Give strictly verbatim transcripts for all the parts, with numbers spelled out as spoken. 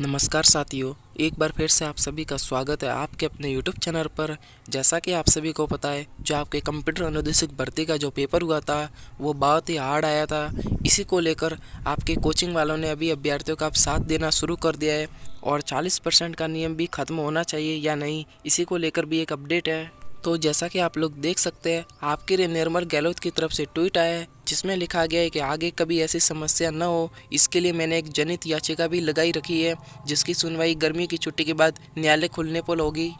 नमस्कार साथियों, एक बार फिर से आप सभी का स्वागत है आपके अपने YouTube चैनल पर। जैसा कि आप सभी को पता है, जो आपके कंप्यूटर अनुदेशक भर्ती का जो पेपर हुआ था वो बहुत ही हार्ड आया था। इसी को लेकर आपके कोचिंग वालों ने अभी अभ्यर्थियों का साथ देना शुरू कर दिया है और चालीस परसेंट का नियम भी ख़त्म होना चाहिए या नहीं, इसी को लेकर भी एक अपडेट है। तो जैसा कि आप लोग देख सकते हैं, आपके लिए निर्मल गहलोत की तरफ से ट्वीट आया है जिसमें लिखा गया है कि आगे कभी ऐसी समस्या न हो, इसके लिए मैंने एक जनहित याचिका भी लगाई रखी है जिसकी सुनवाई गर्मी की छुट्टी के बाद न्यायालय खुलने पर होगी।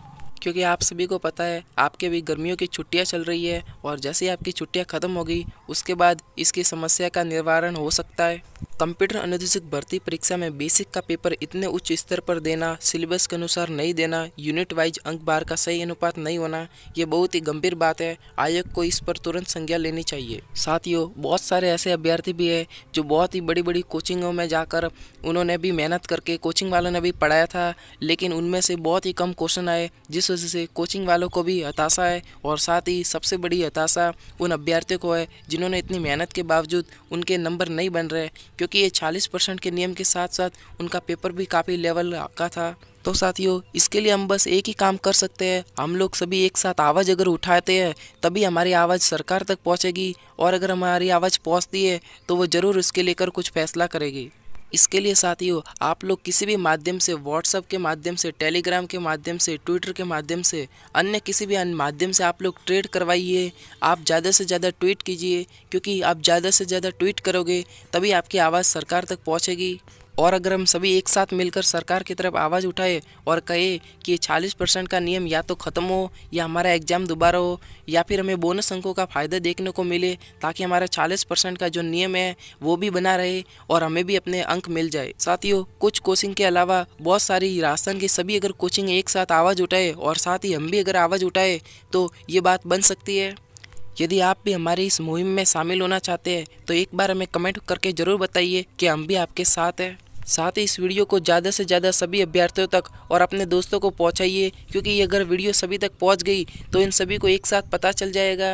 क्योंकि आप सभी को पता है आपके भी गर्मियों की छुट्टियां चल रही है और जैसे आपकी छुट्टियां ख़त्म होगी उसके बाद इसकी समस्या का निवारण हो सकता है। कंप्यूटर अनुदेशक भर्ती परीक्षा में बेसिक का पेपर इतने उच्च स्तर पर देना, सिलेबस के अनुसार नहीं देना, यूनिट वाइज अंक बार का सही अनुपात नहीं होना, ये बहुत ही गंभीर बात है। आयोग को इस पर तुरंत संज्ञा लेनी चाहिए। साथियों, बहुत सारे ऐसे अभ्यर्थी भी हैं जो बहुत ही बड़ी बड़ी कोचिंगों में जाकर उन्होंने भी मेहनत करके कोचिंग वालों ने भी पढ़ाया था, लेकिन उनमें से बहुत ही कम क्वेश्चन आए जिस वजह से कोचिंग वालों को भी हताशा है। और साथ ही सबसे बड़ी हताशा उन अभ्यर्थियों को है जिन्होंने इतनी मेहनत के बावजूद उनके नंबर नहीं बन रहे, क्योंकि ये चालीस परसेंट के नियम के साथ साथ उनका पेपर भी काफ़ी लेवल का था। तो साथियों, इसके लिए हम बस एक ही काम कर सकते हैं, हम लोग सभी एक साथ आवाज़ अगर उठाते हैं तभी हमारी आवाज़ सरकार तक पहुँचेगी, और अगर हमारी आवाज़ पहुँचती है तो वो ज़रूर इसके लेकर कुछ फैसला करेगी। इसके लिए साथियों, आप लोग किसी भी माध्यम से, व्हाट्सएप के माध्यम से, टेलीग्राम के माध्यम से, ट्विटर के माध्यम से, अन्य किसी भी अन्य माध्यम से आप लोग ट्रेड करवाइए। आप ज़्यादा से ज़्यादा ट्वीट कीजिए, क्योंकि आप ज़्यादा से ज़्यादा ट्वीट करोगे तभी आपकी आवाज़ सरकार तक पहुंचेगी। और अगर हम सभी एक साथ मिलकर सरकार की तरफ आवाज़ उठाए और कहे कि चालीस परसेंट का नियम या तो ख़त्म हो, या हमारा एग्ज़ाम दोबारा हो, या फिर हमें बोनस अंकों का फ़ायदा देखने को मिले ताकि हमारा चालीस परसेंट का जो नियम है वो भी बना रहे और हमें भी अपने अंक मिल जाए। साथियों, कुछ कोचिंग के अलावा बहुत सारी राजस्थान की सभी अगर कोचिंग एक साथ आवाज़ उठाए और साथ ही हम भी अगर आवाज़ उठाए तो ये बात बन सकती है। यदि आप भी हमारी इस मुहिम में शामिल होना चाहते हैं तो एक बार हमें कमेंट करके ज़रूर बताइए कि हम भी आपके साथ हैं। साथ ही इस वीडियो को ज़्यादा से ज़्यादा सभी अभ्यर्थियों तक और अपने दोस्तों को पहुंचाइए, क्योंकि ये अगर वीडियो सभी तक पहुंच गई तो इन सभी को एक साथ पता चल जाएगा।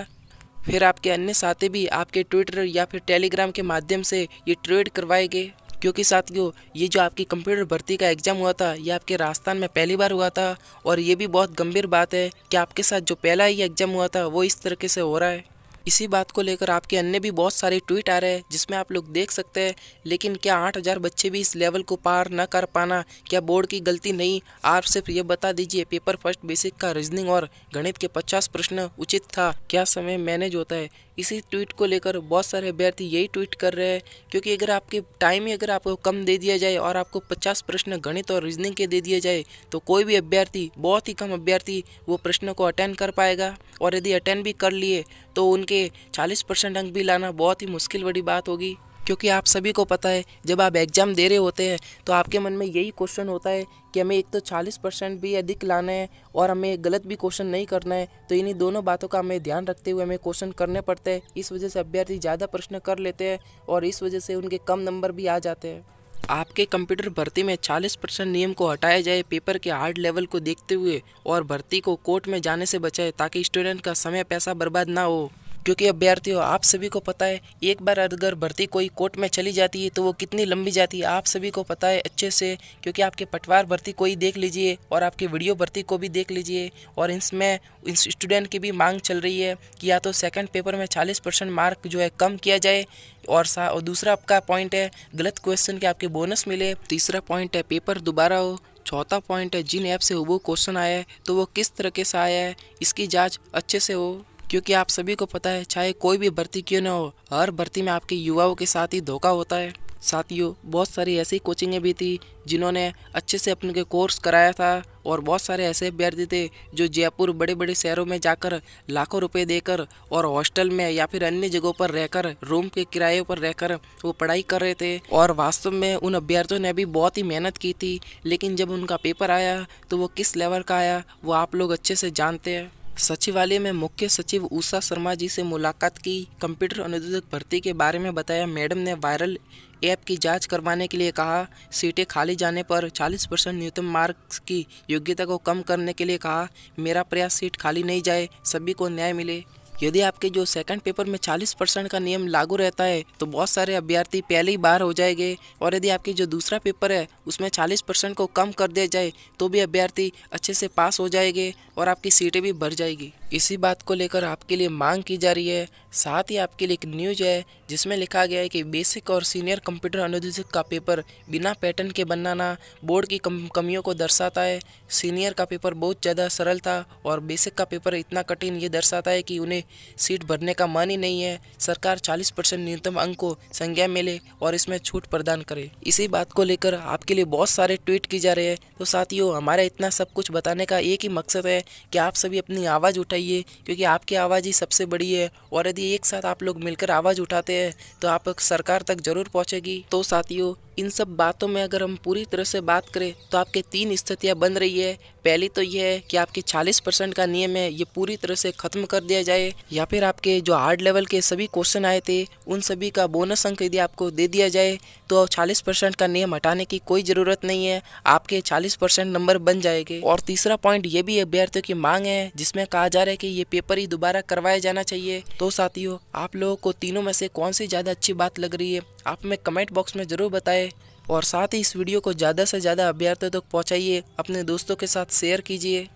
फिर आपके अन्य साथी भी आपके ट्विटर या फिर टेलीग्राम के माध्यम से ये ट्रेड करवाएंगे। क्योंकि साथियों, ये जो आपकी कंप्यूटर भर्ती का एग्ज़ाम हुआ था ये आपके राजस्थान में पहली बार हुआ था, और ये भी बहुत गंभीर बात है कि आपके साथ जो पहला ही एग्ज़ाम हुआ था वो इस तरीके से हो रहा है। इसी बात को लेकर आपके अन्य भी बहुत सारे ट्वीट आ रहे हैं जिसमें आप लोग देख सकते हैं, लेकिन क्या आठ हज़ार बच्चे भी इस लेवल को पार न कर पाना क्या बोर्ड की गलती नहीं? आप सिर्फ ये बता दीजिए पेपर फर्स्ट बेसिक का रीजनिंग और गणित के पचास प्रश्न उचित था, क्या समय मैनेज होता है? इसी ट्वीट को लेकर बहुत सारे अभ्यर्थी यही ट्वीट कर रहे हैं, क्योंकि अगर आपके टाइम ही अगर आपको कम दे दिया जाए और आपको पचास प्रश्न गणित और रीजनिंग के दे दिए जाए तो कोई भी अभ्यर्थी, बहुत ही कम अभ्यर्थी वो प्रश्नों को अटेंड कर पाएगा, और यदि अटेंड भी कर लिए तो उनके चालीस परसेंट अंक भी लाना बहुत ही मुश्किल बड़ी बात होगी। क्योंकि आप सभी को पता है जब आप एग्ज़ाम दे रहे होते हैं तो आपके मन में यही क्वेश्चन होता है कि हमें एक तो चालीस परसेंट भी अधिक लाना है और हमें गलत भी क्वेश्चन नहीं करना है, तो इन्हीं दोनों बातों का हमें ध्यान रखते हुए हमें क्वेश्चन करने पड़ते हैं। इस वजह से अभ्यर्थी ज़्यादा प्रश्न कर लेते हैं और इस वजह से उनके कम नंबर भी आ जाते हैं। आपके कंप्यूटर भर्ती में चालीस परसेंट नियम को हटाया जाए पेपर के हार्ड लेवल को देखते हुए, और भर्ती को कोर्ट में जाने से बचाए ताकि स्टूडेंट का समय पैसा बर्बाद ना हो। क्योंकि अभ्यर्थियों, आप सभी को पता है एक बार अगर भर्ती कोई कोर्ट में चली जाती है तो वो कितनी लंबी जाती है आप सभी को पता है अच्छे से, क्योंकि आपके पटवार भर्ती को ही देख लीजिए और आपकी वीडियो भर्ती को भी देख लीजिए। और इसमें इस स्टूडेंट की भी मांग चल रही है कि या तो सेकंड पेपर में चालीस परसेंट मार्क जो है कम किया जाए, और सा और दूसरा आपका पॉइंट है गलत क्वेश्चन के आपके बोनस मिले, तीसरा पॉइंट है पेपर दोबारा हो, चौथा पॉइंट है जिन ऐप से हुबहू क्वेश्चन आया है तो वो किस तरीके से आया है इसकी जाँच अच्छे से हो। क्योंकि आप सभी को पता है चाहे कोई भी भर्ती क्यों ना हो, हर भर्ती में आपके युवाओं के साथ ही धोखा होता है। साथियों, बहुत सारी ऐसी कोचिंगें भी थी जिन्होंने अच्छे से अपने कोर्स कराया था, और बहुत सारे ऐसे अभ्यर्थी थे जो जयपुर बड़े बड़े शहरों में जाकर लाखों रुपए देकर और हॉस्टल में या फिर अन्य जगहों पर रहकर, रूम के किराए पर रहकर वो पढ़ाई कर रहे थे। और वास्तव में उन अभ्यर्थियों ने भी बहुत ही मेहनत की थी, लेकिन जब उनका पेपर आया तो वो किस लेवल का आया वो आप लोग अच्छे से जानते हैं। सचिवालय में मुख्य सचिव ऊषा शर्मा जी से मुलाकात की, कंप्यूटर अनुदेशक भर्ती के बारे में बताया। मैडम ने वायरल ऐप की जांच करवाने के लिए कहा, सीटें खाली जाने पर चालीस परसेंट न्यूनतम मार्क्स की योग्यता को कम करने के लिए कहा। मेरा प्रयास सीट खाली नहीं जाए, सभी को न्याय मिले। यदि आपके जो सेकंड पेपर में चालीस परसेंट का नियम लागू रहता है तो बहुत सारे अभ्यर्थी पहले ही बाहर हो जाएंगे, और यदि आपके जो दूसरा पेपर है उसमें चालीस परसेंट को कम कर दिया जाए तो भी अभ्यर्थी अच्छे से पास हो जाएंगे और आपकी सीटें भी भर जाएगी। इसी बात को लेकर आपके लिए मांग की जा रही है। साथ ही आपके लिए एक न्यूज है जिसमें लिखा गया है कि बेसिक और सीनियर कंप्यूटर अनुदेशक का पेपर बिना पैटर्न के बनाना बोर्ड की कम, कमियों को दर्शाता है। सीनियर का पेपर बहुत ज़्यादा सरल था और बेसिक का पेपर इतना कठिन, ये दर्शाता है कि उन्हें सीट भरने का मन ही नहीं है। सरकार चालीस परसेंट न्यूनतम अंक को संज्ञा में ले और इसमें छूट प्रदान करे। इसी बात को लेकर आपके लिए बहुत सारे ट्वीट किए जा रहे हैं। तो साथियों, हमारा इतना सब कुछ बताने का एक ही मकसद है कि आप सभी अपनी आवाज़ उठाइए, क्योंकि आपकी आवाज़ ही सबसे बड़ी है, और यदि एक साथ आप लोग मिलकर आवाज़ उठाते हैं तो आप सरकार तक जरूर पहुँचेगी। तो साथियों, इन सब बातों में अगर हम पूरी तरह से बात करें तो आपके तीन स्थितियां बन रही है। पहली तो यह है कि आपके चालीस परसेंट का नियम है ये पूरी तरह से ख़त्म कर दिया जाए, या फिर आपके जो हार्ड लेवल के सभी क्वेश्चन आए थे उन सभी का बोनस अंक यदि आपको दे दिया जाए तो चालीस परसेंट का नियम हटाने की कोई ज़रूरत नहीं है, आपके चालीस परसेंट नंबर बन जाएंगे। और तीसरा पॉइंट ये भी अभ्यर्थियों की मांग है जिसमें कहा जा रहा है कि ये पेपर ही दोबारा करवाया जाना चाहिए। तो साथियों, आप लोगों को तीनों में से कौन सी ज़्यादा अच्छी बात लग रही है आप में कमेंट बॉक्स में ज़रूर बताएं, और साथ ही इस वीडियो को ज़्यादा से ज़्यादा अभ्यर्थियों तक पहुंचाइए, अपने दोस्तों के साथ शेयर कीजिए।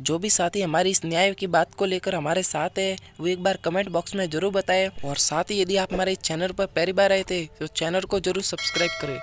जो भी साथी हमारी इस न्याय की बात को लेकर हमारे साथ है वो एक बार कमेंट बॉक्स में ज़रूर बताएं, और साथ ही यदि आप हमारे चैनल पर पहली बार आए थे तो चैनल को ज़रूर सब्सक्राइब करें।